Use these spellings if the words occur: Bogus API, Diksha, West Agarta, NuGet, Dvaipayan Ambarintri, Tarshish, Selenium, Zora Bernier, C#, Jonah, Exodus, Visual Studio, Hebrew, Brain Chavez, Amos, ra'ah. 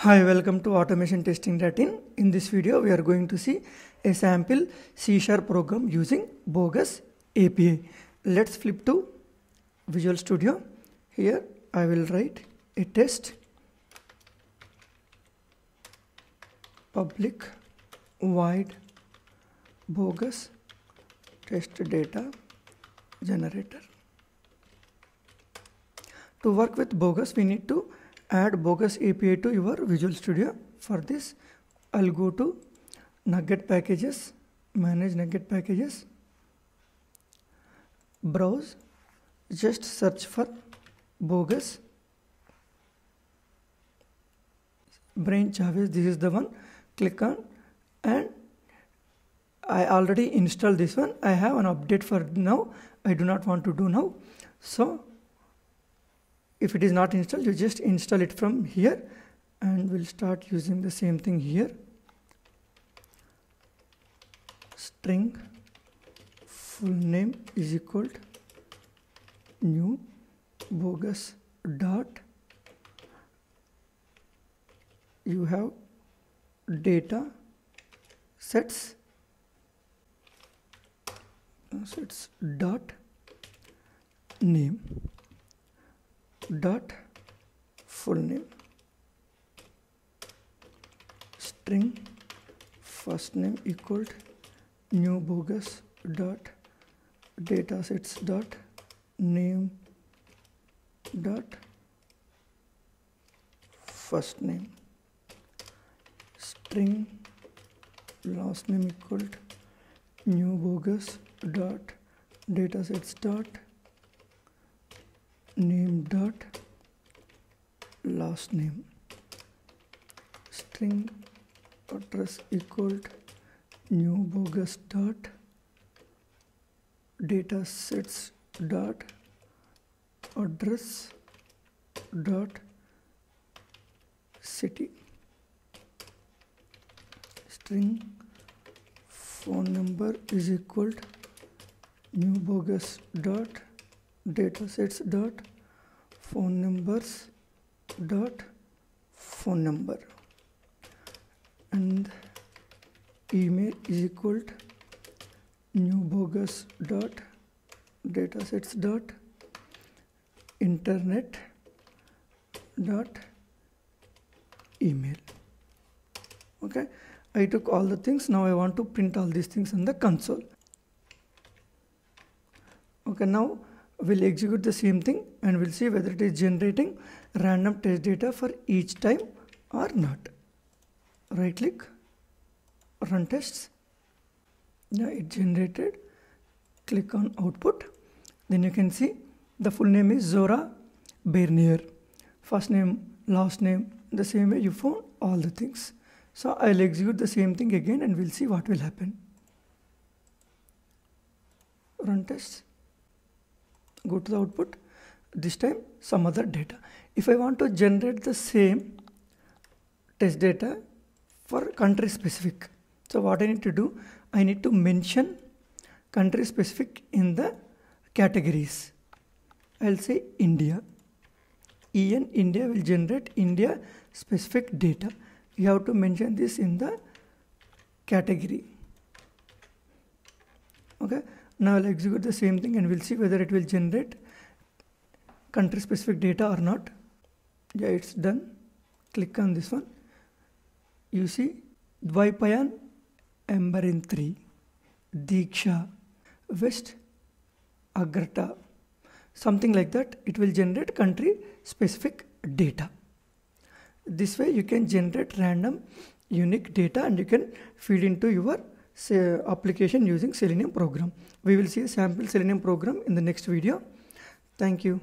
Hi, welcome to automationtesting.in. In this video, we are going to see a sample C# program using Bogus API. Let's flip to Visual Studio. Here, I will write a test public void bogus test data generator. To work with Bogus, we need to add Bogus API to your Visual Studio. For this, I'll go to NuGet packages, manage NuGet packages, browse, just search for Bogus Brain Chavez. This is the one. Click on, and I already installed this one. I have an update for now. I do not want to do now. So if it is not installed, you just install it from here, and we'll start using the same thing here. String full name is equal to new bogus dot. You have data sets dot name dot full name, string first name equal to new bogus dot datasets dot name dot first name, string last name equal to new bogus dot datasets dot name dot last name, string address equal to new bogus dot datasets dot address dot city, string phone number is equal to new bogus dot datasets dot phone numbers dot phone number, and email is equal to new bogus dot datasets dot internet dot email. Okay, I took all the things. Now I want to print all these things on the console. Okay, now we'll execute the same thing and we'll see whether it is generating random test data for each time or not. Right click, run tests. Now it generated. Click on output. Then you can see the full name is Zora Bernier. First name, last name, the same way you found all the things. So I'll execute the same thing again and we'll see what will happen. Run tests. Go to the output, this time some other data. If I want to generate the same test data for country specific, so what I need to do, I need to mention country specific in the categories. I'll say India. EN India will generate India specific data. You have to mention this in the category. Okay. Now I'll execute the same thing and we'll see whether it will generate country specific data or not. Yeah, it's done. Click on this one. You see Dvaipayan Ambarintri, Diksha, West Agarta, something like that. It will generate country specific data. This way you can generate random unique data and you can feed into your application using Selenium program. We will see a sample Selenium program in the next video. Thank you.